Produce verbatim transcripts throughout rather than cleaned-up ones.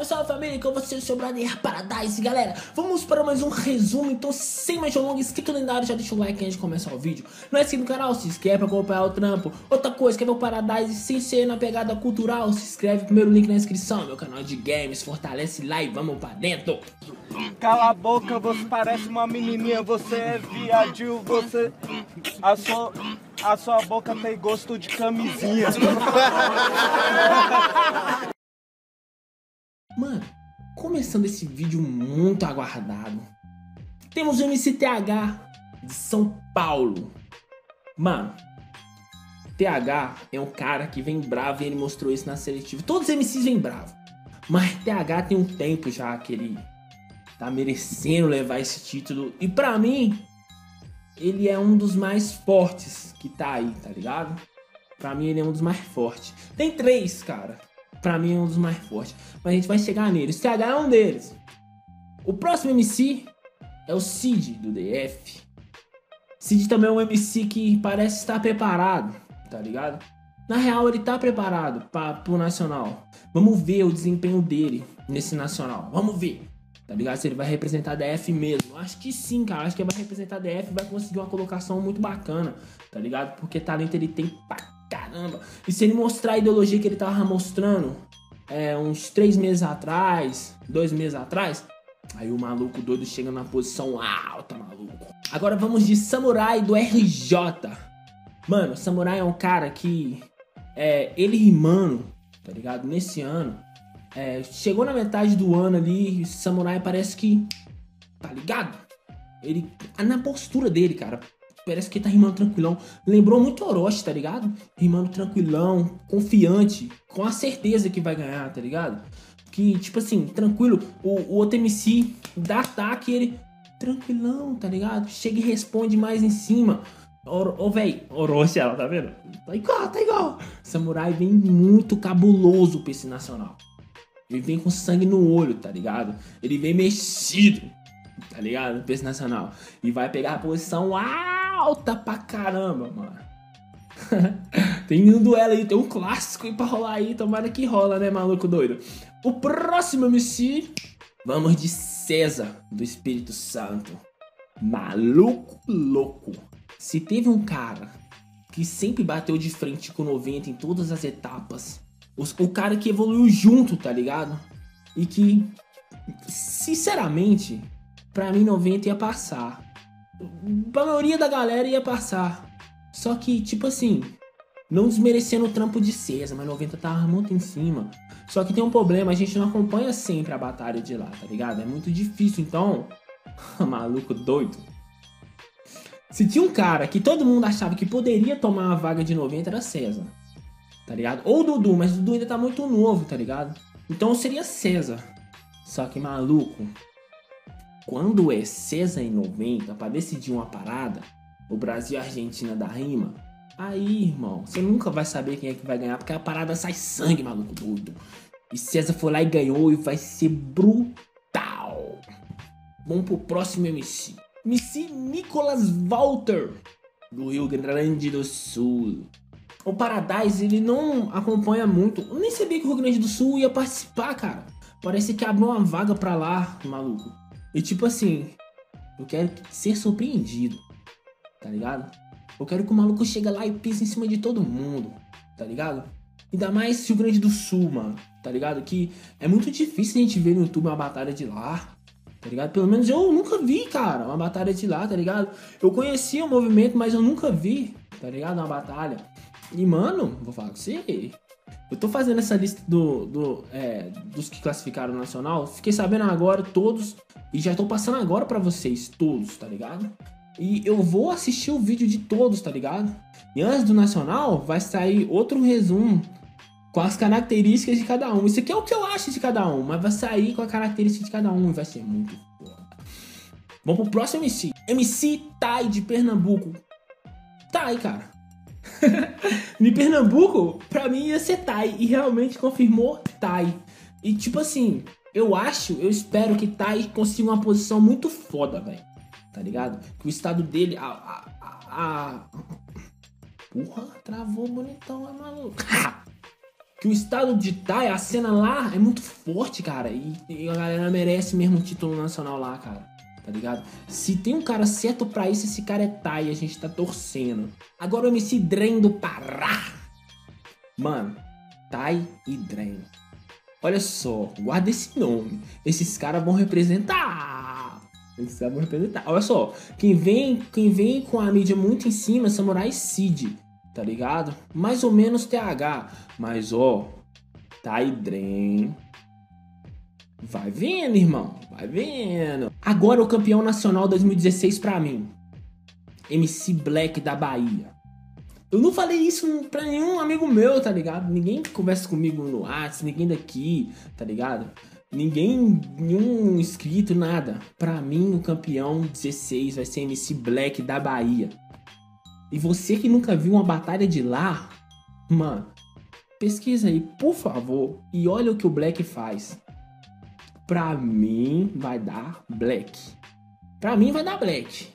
Salve, salve família, com vocês, seu brother Paradise, galera. Vamos para mais um resumo, então sem mais delongas, inscrito no lendário, já deixa o like antes de começar o vídeo. Não é inscrito no canal, se inscreve pra acompanhar o trampo. Outra coisa, quer ver o Paradise sem ser na pegada cultural, se inscreve, primeiro link na descrição. Meu canal de games, fortalece lá e vamos pra dentro. Cala a boca, você parece uma menininha, você é viadinho, você... A sua... A sua boca tem gosto de camisinha. Mano, começando esse vídeo muito aguardado, temos o M C T H de São Paulo. Mano, T H é um cara que vem bravo e ele mostrou isso na seletiva. Todos os M Cs vêm bravo, mas T H tem um tempo já que ele tá merecendo levar esse título. E pra mim, ele é um dos mais fortes que tá aí, tá ligado? Pra mim ele é um dos mais fortes. Tem três, cara. Pra mim é um dos mais fortes. Mas a gente vai chegar neles. O T H é um deles. O próximo M C é o Cid, do D F. Cid também é um M C que parece estar preparado, tá ligado? Na real ele tá preparado pra, pro Nacional. Vamos ver o desempenho dele nesse Nacional. Vamos ver. Tá ligado? Se ele vai representar a D F mesmo. Acho que sim, cara. Acho que ele vai representar a D F e vai conseguir uma colocação muito bacana. Tá ligado? Porque talento ele tem pra caramba. E se ele mostrar a ideologia que ele tava mostrando é, uns três meses atrás, dois meses atrás, aí o maluco doido chega na posição alta, maluco. Agora vamos de Samurai, do R J. Mano, Samurai é um cara que... É, ele rimando, tá ligado? Nesse ano... É, chegou na metade do ano ali, o Samurai parece que, tá ligado? Ele, na postura dele, cara, parece que ele tá rimando tranquilão. Lembrou muito Orochi, tá ligado? Rimando tranquilão, confiante, com a certeza que vai ganhar, tá ligado? Que, tipo assim, tranquilo, o, o outro M C dá ataque, ele, tranquilão, tá ligado? Chega e responde mais em cima. Ô, oh, véi, Orochi, ela, tá vendo? Tá igual, tá igual. Samurai vem muito cabuloso pra esse Nacional. Ele vem com sangue no olho, tá ligado? Ele vem mexido, tá ligado? No peso nacional. E vai pegar a posição alta pra caramba, mano. Tem um duelo aí, tem um clássico aí pra rolar aí. Tomara que rola, né, maluco doido? O próximo M C, vamos de César, do Espírito Santo. Maluco louco. Se teve um cara que sempre bateu de frente com noventa em todas as etapas... O cara que evoluiu junto, tá ligado? E que, sinceramente, pra mim noventa ia passar. Pra maioria da galera ia passar. Só que, tipo assim, não desmerecendo o trampo de César, mas noventa tava muito em cima. Só que tem um problema, a gente não acompanha sempre a batalha de lá, tá ligado? É muito difícil, então... Maluco doido. Se tinha um cara que todo mundo achava que poderia tomar a vaga de noventa, era César. Tá ligado? Ou Dudu, mas Dudu ainda tá muito novo, tá ligado? Então seria César. Só que, maluco, quando é César em noventa pra decidir uma parada, o Brasil e a Argentina da rima, aí, irmão, você nunca vai saber quem é que vai ganhar, porque a parada sai sangue, maluco doido. E César foi lá e ganhou, e vai ser brutal. Vamos pro próximo M C. M C Nicolas Walter, do Rio Grande do Sul. O Paradise, ele não acompanha muito. Eu nem sabia que o Rio Grande do Sul ia participar, cara. Parece que abriu uma vaga pra lá, maluco. E tipo assim, eu quero ser surpreendido, tá ligado? Eu quero que o maluco chegue lá e pise em cima de todo mundo, tá ligado? Ainda mais Rio Grande do Sul, mano, tá ligado? Que é muito difícil a gente ver no YouTube uma batalha de lá, tá ligado? Pelo menos eu nunca vi, cara, uma batalha de lá, tá ligado? Eu conhecia o movimento, mas eu nunca vi, tá ligado? Uma batalha... E, mano, vou falar com você. Eu tô fazendo essa lista do, do, é, dos que classificaram o Nacional. Fiquei sabendo agora todos. E já tô passando agora pra vocês todos, tá ligado? E eu vou assistir o vídeo de todos, tá ligado? E antes do Nacional, vai sair outro resumo com as características de cada um. Isso aqui é o que eu acho de cada um, mas vai sair com a característica de cada um. Vai ser muito foda. Vamos pro próximo M C. M C Thay, de Pernambuco. Thay, cara. De Pernambuco, pra mim ia ser Thay. E realmente confirmou Thay. E tipo assim, eu acho, eu espero que Thay consiga uma posição muito foda, velho. Tá ligado? Que o estado dele... A, a, a, a... Porra, travou bonitão, é maluco. que o estado de Thay, a cena lá é muito forte, cara. E, e a galera merece mesmo o título nacional lá, cara. Tá ligado? Se tem um cara certo pra isso, esse cara é Thay. A gente tá torcendo. Agora o M C Dren do Pará. Mano, Thay e Dren. Olha só, guarda esse nome. Esses caras vão representar. Esses caras vão representar. Olha só, quem vem, quem vem com a mídia muito em cima é Samurai e Cid. Tá ligado? Mais ou menos T H. Mas ó, Thay Dren. Vai vendo, irmão. Vai vendo. Agora o campeão nacional dois mil e dezesseis pra mim. M C Black da Bahia. Eu não falei isso pra nenhum amigo meu, tá ligado? Ninguém conversa comigo no WhatsApp, ninguém daqui, tá ligado? Ninguém, nenhum inscrito, nada. Pra mim, o campeão dezesseis vai ser M C Black da Bahia. E você que nunca viu uma batalha de lá, mano, pesquisa aí, por favor, e olha o que o Black faz. Pra mim, vai dar Black. Pra mim, vai dar Black.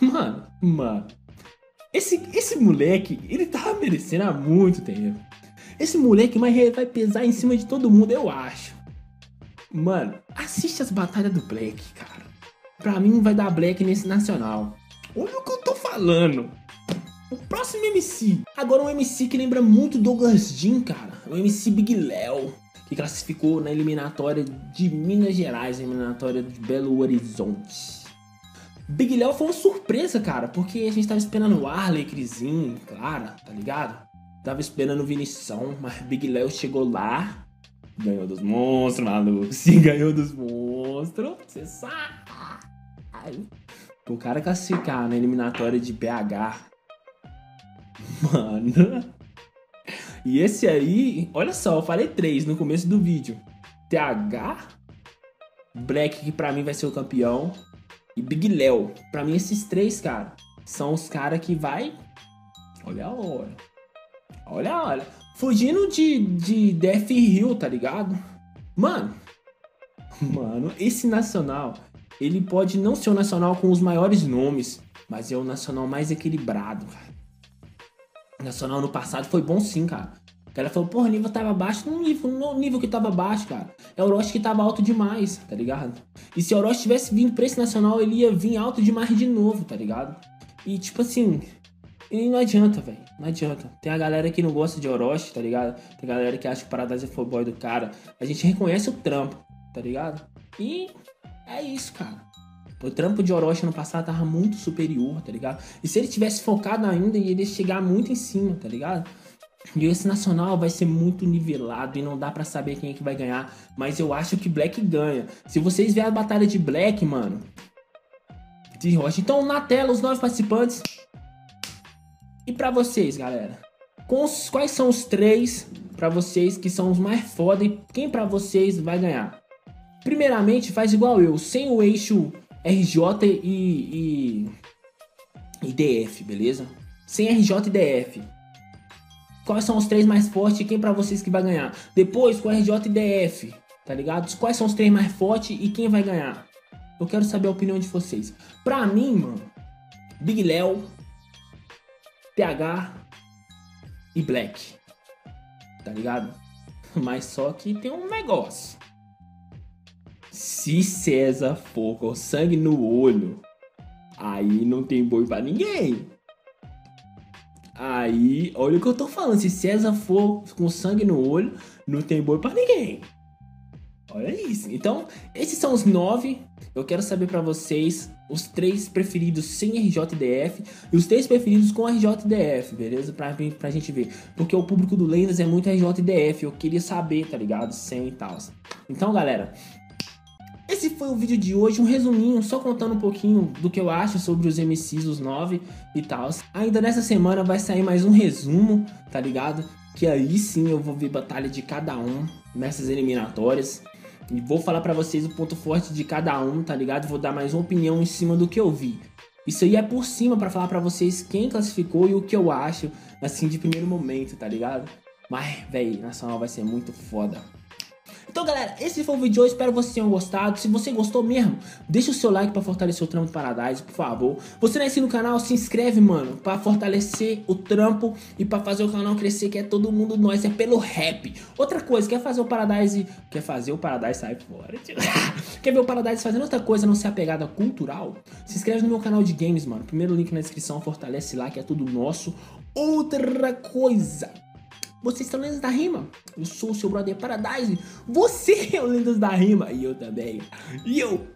Mano, mano. Esse, esse moleque, ele tá merecendo há muito tempo. Esse moleque vai, vai pesar em cima de todo mundo, eu acho. Mano, assiste as batalhas do Black, cara. Pra mim, vai dar Black nesse nacional. Olha o que eu tô falando. O próximo M C. Agora um M C que lembra muito Douglas Jean, cara. O M C Big Léo, que classificou na eliminatória de Minas Gerais, eliminatória de Belo Horizonte. Big Léo foi uma surpresa, cara, porque a gente tava esperando o Arley, Crisinho, Clara, tá ligado? Tava esperando o Vinição, mas Big Léo chegou lá, ganhou dos monstros, maluco. Sim, ganhou dos monstros, você sabe. O cara classificar na eliminatória de B H. Mano. E esse aí, olha só, eu falei três no começo do vídeo. T H, Black, que pra mim vai ser o campeão, e Big Léo. Pra mim esses três, cara, são os caras que vai... Olha a hora. Olha a hora. Fugindo de, de Death Hill, tá ligado? Mano. Mano, esse nacional, ele pode não ser o nacional com os maiores nomes, mas é o nacional mais equilibrado, cara. Nacional no passado foi bom sim, cara. O cara falou, porra, o nível tava baixo. Não, nível, não, nível que tava baixo, cara. É o Orochi que tava alto demais, tá ligado? E se o Orochi tivesse vindo pra esse nacional, ele ia vir alto demais de novo, tá ligado? E tipo assim, e não adianta, velho. Não adianta. Tem a galera que não gosta de Orochi, tá ligado? Tem a galera que acha que o Paradise foi boy do cara. A gente reconhece o trampo, tá ligado? E é isso, cara. O trampo de Orochi no passado tava muito superior, tá ligado? E se ele tivesse focado ainda, ele ia chegar muito em cima, tá ligado? E esse nacional vai ser muito nivelado e não dá pra saber quem é que vai ganhar. Mas eu acho que Black ganha. Se vocês verem a batalha de Black, mano... De Rocha. Então, na tela, os nove participantes. E pra vocês, galera? Quais são os três pra vocês que são os mais foda e quem pra vocês vai ganhar? Primeiramente, faz igual eu. Sem o eixo... R J e, e, e D F, beleza? Sem R J e D F. Quais são os três mais fortes e quem pra vocês que vai ganhar? Depois com R J e D F, tá ligado? Quais são os três mais fortes e quem vai ganhar? Eu quero saber a opinião de vocês. Pra mim, mano, Big Léo, T H e Black, tá ligado? Mas só que tem um negócio. Se César for com sangue no olho, aí não tem boi pra ninguém. Aí, olha o que eu tô falando. Se César for com sangue no olho, não tem boi pra ninguém. Olha isso. Então, esses são os nove. Eu quero saber pra vocês os três preferidos sem R J D F e os três preferidos com R J D F, beleza? Pra, pra gente ver. Porque o público do Lendas é muito R J D F. Eu queria saber, tá ligado? Sem e tal. Então, galera... Esse foi o vídeo de hoje, um resuminho, só contando um pouquinho do que eu acho sobre os M Cs, os nove e tal. Ainda nessa semana vai sair mais um resumo, tá ligado? Que aí sim eu vou ver batalha de cada um nessas eliminatórias. E vou falar pra vocês o ponto forte de cada um, tá ligado? Vou dar mais uma opinião em cima do que eu vi. Isso aí é por cima pra falar pra vocês quem classificou e o que eu acho, assim, de primeiro momento, tá ligado? Mas, véi, nacional vai ser muito foda. Então galera, esse foi o vídeo de hoje, espero que vocês tenham gostado. Se você gostou mesmo, deixa o seu like pra fortalecer o trampo do Paradise, por favor. Você não é inscrito no canal, se inscreve, mano, pra fortalecer o trampo e pra fazer o canal crescer, que é todo mundo nós, é pelo rap. Outra coisa, quer fazer o Paradise, quer fazer o Paradise, sai fora, tio. Quer ver o Paradise fazendo outra coisa, não ser a pegada cultural? Se inscreve no meu canal de games, mano, primeiro link na descrição, fortalece lá, que é tudo nosso. Outra coisa, vocês são Lendas da Rima, eu sou o seu brother Paradise, você é o Lendas da Rima, e eu também, e eu...